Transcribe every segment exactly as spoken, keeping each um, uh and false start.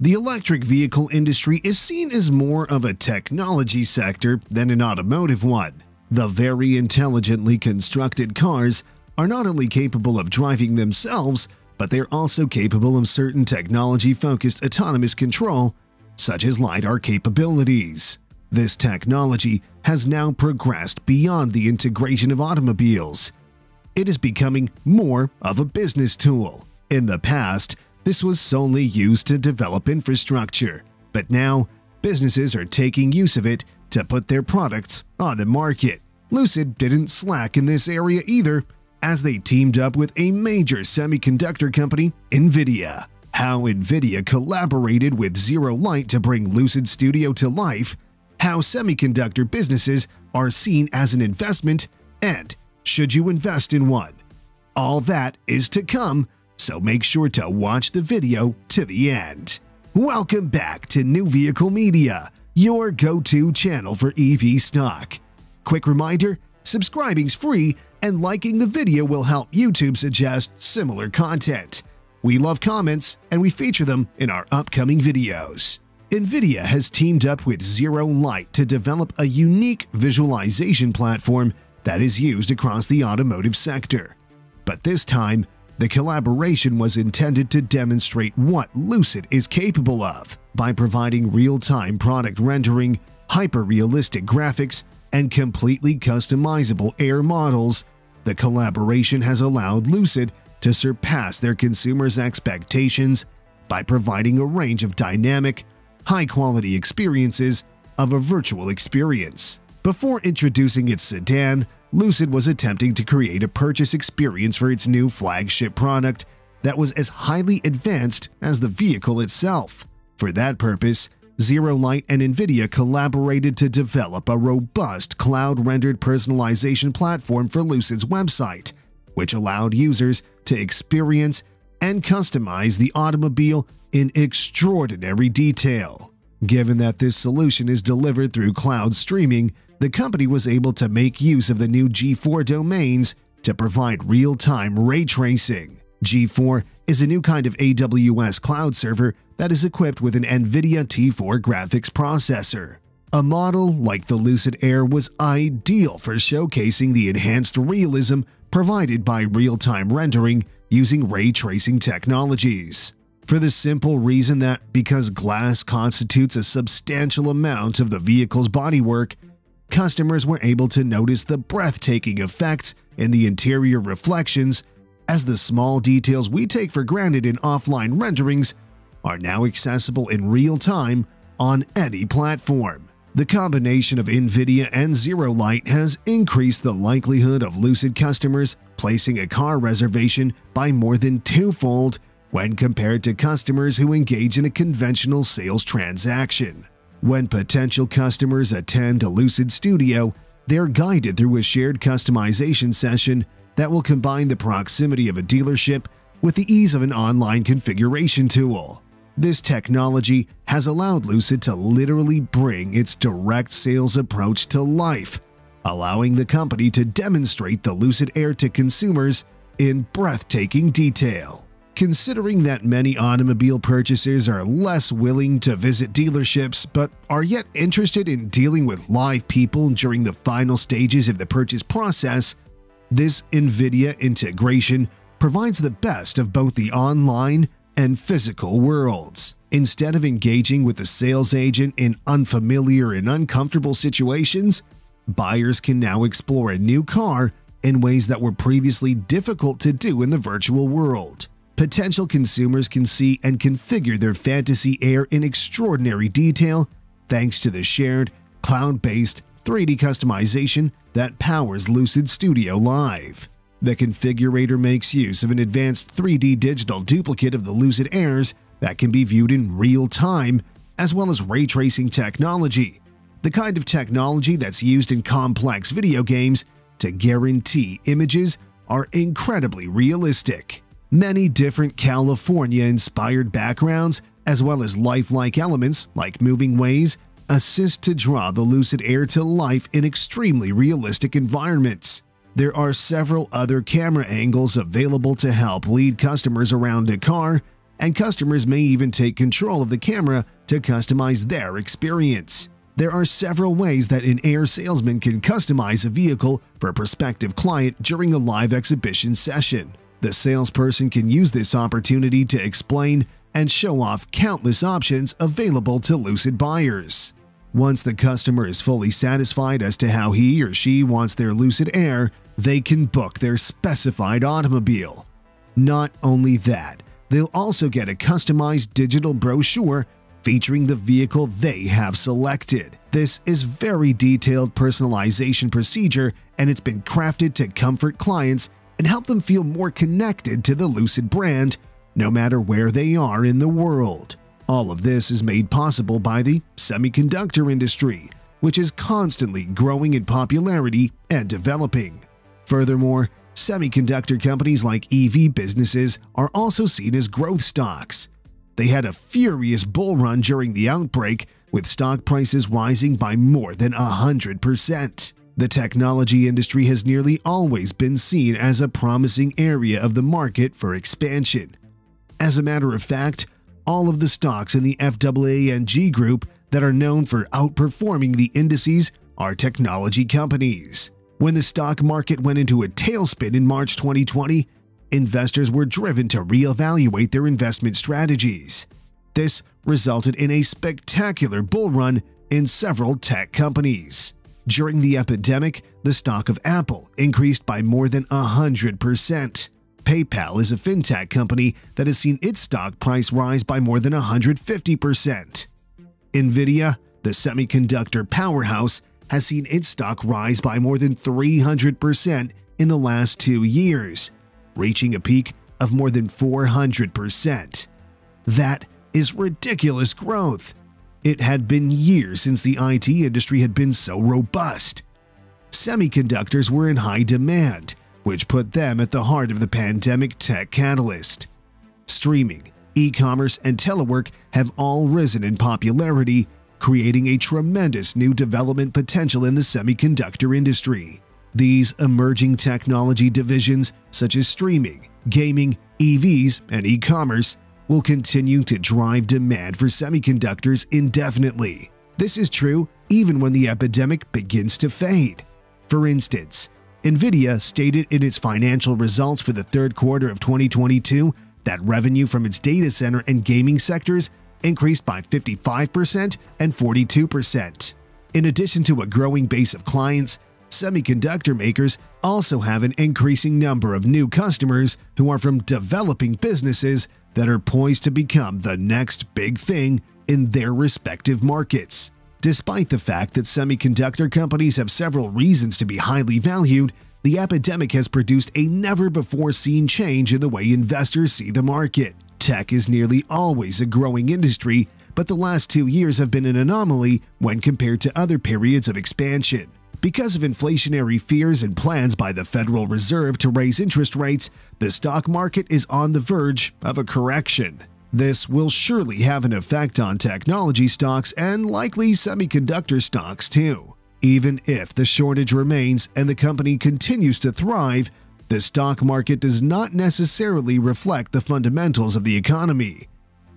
The electric vehicle industry is seen as more of a technology sector than an automotive one. The very intelligently constructed cars are not only capable of driving themselves, but they're also capable of certain technology-focused autonomous control, such as LiDAR capabilities. This technology has now progressed beyond the integration of automobiles. It is becoming more of a business tool. In the past, this was solely used to develop infrastructure, but now businesses are taking use of it to put their products on the market. Lucid didn't slack in this area either, as they teamed up with a major semiconductor company, Nvidia. How Nvidia collaborated with Zero Light to bring Lucid Studio to life, how semiconductor businesses are seen as an investment, and should you invest in one? All that is to come, so make sure to watch the video to the end. Welcome back to New Vehicle Media, your go-to channel for E V stock. Quick reminder, subscribing's free, and liking the video will help YouTube suggest similar content. We love comments, and we feature them in our upcoming videos. Nvidia has teamed up with Zero Light to develop a unique visualization platform that is used across the automotive sector. But this time, the collaboration was intended to demonstrate what Lucid is capable of by providing real-time product rendering, hyper-realistic graphics, and completely customizable Air models. The collaboration has allowed Lucid to surpass their consumers' expectations by providing a range of dynamic, high-quality experiences of a virtual experience. Before introducing its sedan, Lucid was attempting to create a purchase experience for its new flagship product that was as highly advanced as the vehicle itself. For that purpose, Zero Light and Nvidia collaborated to develop a robust cloud-rendered personalization platform for Lucid's website, which allowed users to experience and customize the automobile in extraordinary detail. Given that this solution is delivered through cloud streaming, the company was able to make use of the new G four domains to provide real-time ray tracing. G four is a new kind of A W S cloud server that is equipped with an Nvidia T four graphics processor. A model like the Lucid Air was ideal for showcasing the enhanced realism provided by real-time rendering using ray tracing technologies, for the simple reason that because glass constitutes a substantial amount of the vehicle's bodywork, customers were able to notice the breathtaking effects in the interior reflections, as the small details we take for granted in offline renderings are now accessible in real time on any platform. The combination of Nvidia and Zero Light has increased the likelihood of Lucid customers placing a car reservation by more than twofold when compared to customers who engage in a conventional sales transaction. When potential customers attend a Lucid Studio, they're guided through a shared customization session that will combine the proximity of a dealership with the ease of an online configuration tool. This technology has allowed Lucid to literally bring its direct sales approach to life, allowing the company to demonstrate the Lucid Air to consumers in breathtaking detail. Considering that many automobile purchasers are less willing to visit dealerships but are yet interested in dealing with live people during the final stages of the purchase process, this Nvidia integration provides the best of both the online and physical worlds. Instead of engaging with a sales agent in unfamiliar and uncomfortable situations, buyers can now explore a new car in ways that were previously difficult to do in the virtual world. Potential consumers can see and configure their fantasy Air in extraordinary detail thanks to the shared, cloud-based three D customization that powers Lucid Studio Live. The configurator makes use of an advanced three D digital duplicate of the Lucid Airs that can be viewed in real time, as well as ray tracing technology, the kind of technology that's used in complex video games to guarantee images are incredibly realistic. Many different California-inspired backgrounds, as well as lifelike elements like moving ways, assist to draw the Lucid Air to life in extremely realistic environments. There are several other camera angles available to help lead customers around a car, and customers may even take control of the camera to customize their experience. There are several ways that an Air salesman can customize a vehicle for a prospective client during a live exhibition session. The salesperson can use this opportunity to explain and show off countless options available to Lucid buyers. Once the customer is fully satisfied as to how he or she wants their Lucid Air, they can book their specified automobile. Not only that, they'll also get a customized digital brochure featuring the vehicle they have selected. This is a very detailed personalization procedure, and it's been crafted to comfort clients and help them feel more connected to the Lucid brand, no matter where they are in the world. All of this is made possible by the semiconductor industry, which is constantly growing in popularity and developing. Furthermore, semiconductor companies like E V businesses are also seen as growth stocks. They had a furious bull run during the outbreak, with stock prices rising by more than one hundred percent. The technology industry has nearly always been seen as a promising area of the market for expansion. As a matter of fact, all of the stocks in the FAANG group that are known for outperforming the indices are technology companies. When the stock market went into a tailspin in March twenty twenty, investors were driven to reevaluate their investment strategies. This resulted in a spectacular bull run in several tech companies. During the epidemic, the stock of Apple increased by more than one hundred percent. PayPal is a fintech company that has seen its stock price rise by more than one hundred fifty percent. Nvidia, the semiconductor powerhouse, has seen its stock rise by more than three hundred percent in the last two years, reaching a peak of more than four hundred percent. That is ridiculous growth. It had been years since the I T industry had been so robust. Semiconductors were in high demand, which put them at the heart of the pandemic tech catalyst. Streaming, e-commerce, and telework have all risen in popularity, creating a tremendous new development potential in the semiconductor industry. These emerging technology divisions, such as streaming, gaming, E Vs, and e-commerce, will continue to drive demand for semiconductors indefinitely. This is true even when the epidemic begins to fade. For instance, Nvidia stated in its financial results for the third quarter of twenty twenty-two that revenue from its data center and gaming sectors increased by fifty-five percent and forty-two percent. In addition to a growing base of clients, semiconductor makers also have an increasing number of new customers who are from developing businesses that are poised to become the next big thing in their respective markets. Despite the fact that semiconductor companies have several reasons to be highly valued, the epidemic has produced a never-before-seen change in the way investors see the market. Tech is nearly always a growing industry, but the last two years have been an anomaly when compared to other periods of expansion. Because of inflationary fears and plans by the Federal Reserve to raise interest rates, the stock market is on the verge of a correction. This will surely have an effect on technology stocks and likely semiconductor stocks too. Even if the shortage remains and the company continues to thrive, the stock market does not necessarily reflect the fundamentals of the economy.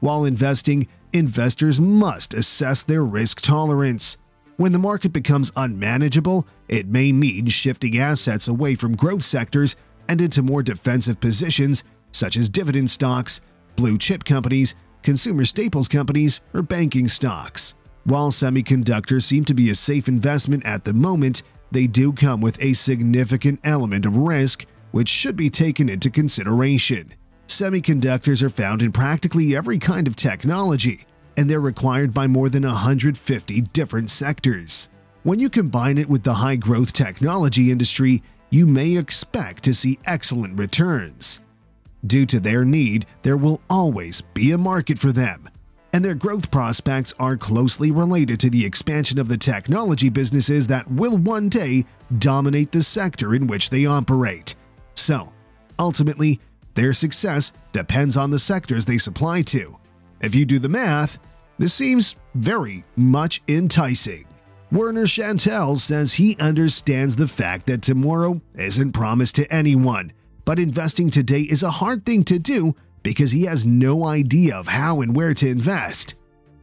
While investing, investors must assess their risk tolerance. When the market becomes unmanageable, it may mean shifting assets away from growth sectors and into more defensive positions such as dividend stocks, blue chip companies, consumer staples companies, or banking stocks. While semiconductors seem to be a safe investment at the moment, they do come with a significant element of risk, which should be taken into consideration. Semiconductors are found in practically every kind of technology, and they're required by more than one hundred fifty different sectors. When you combine it with the high-growth technology industry, you may expect to see excellent returns. Due to their need, there will always be a market for them, and their growth prospects are closely related to the expansion of the technology businesses that will one day dominate the sector in which they operate. So, ultimately, their success depends on the sectors they supply to. If you do the math, this seems very much enticing. Werner Chantel says he understands the fact that tomorrow isn't promised to anyone, but investing today is a hard thing to do because he has no idea of how and where to invest.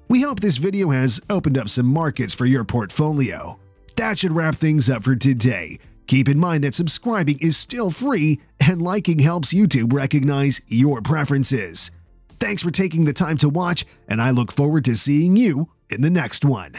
We hope this video has opened up some markets for your portfolio. That should wrap things up for today. Keep in mind that subscribing is still free and liking helps YouTube recognize your preferences. Thanks for taking the time to watch, and I look forward to seeing you in the next one.